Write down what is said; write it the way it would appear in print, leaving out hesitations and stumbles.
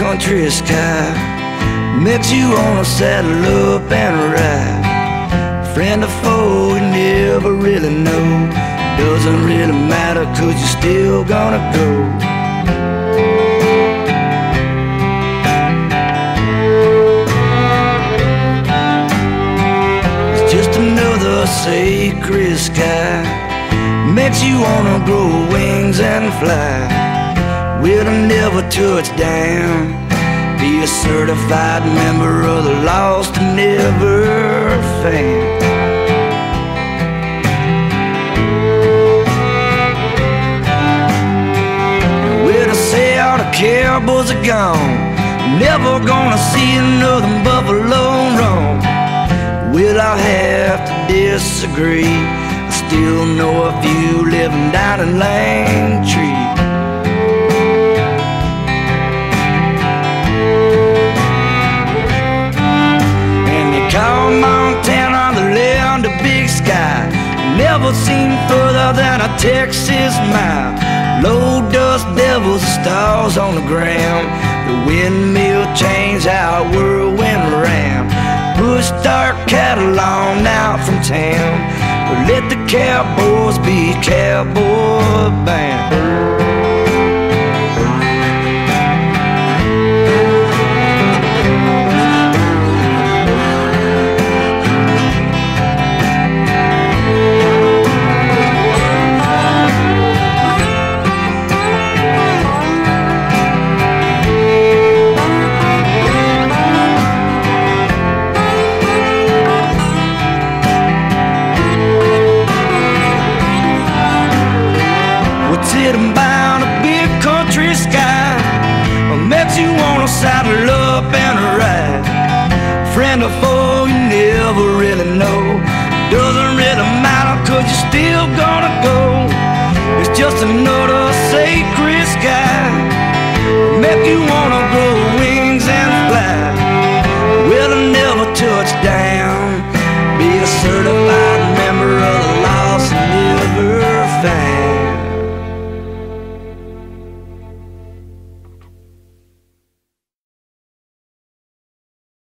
country sky. Met you on a saddle up and a ride. Friend or foe, you never really know. Doesn't really matter, 'cause you're still gonna go. It's just another sacred sky. Met you wanna grow wings and fly. We'll never touch down. Be a certified member of the lost and never found. Well, I say all the cowboys are gone. Never gonna see another buffalo roam. Well, I'll have to disagree. I still know a few living down in Langtree. Never seen further than a Texas mile. Low dust devils, stars on the ground. The windmill changed how our world went around. Pushed our cattle on out from town, but let the cowboys be cowboy bound. Sitting by the big country sky. I met you on a saddle up and a ride. Friend or foe, you never really know. Doesn't really matter, 'cause you're still gonna go. It's just another sacred sky. I met you on a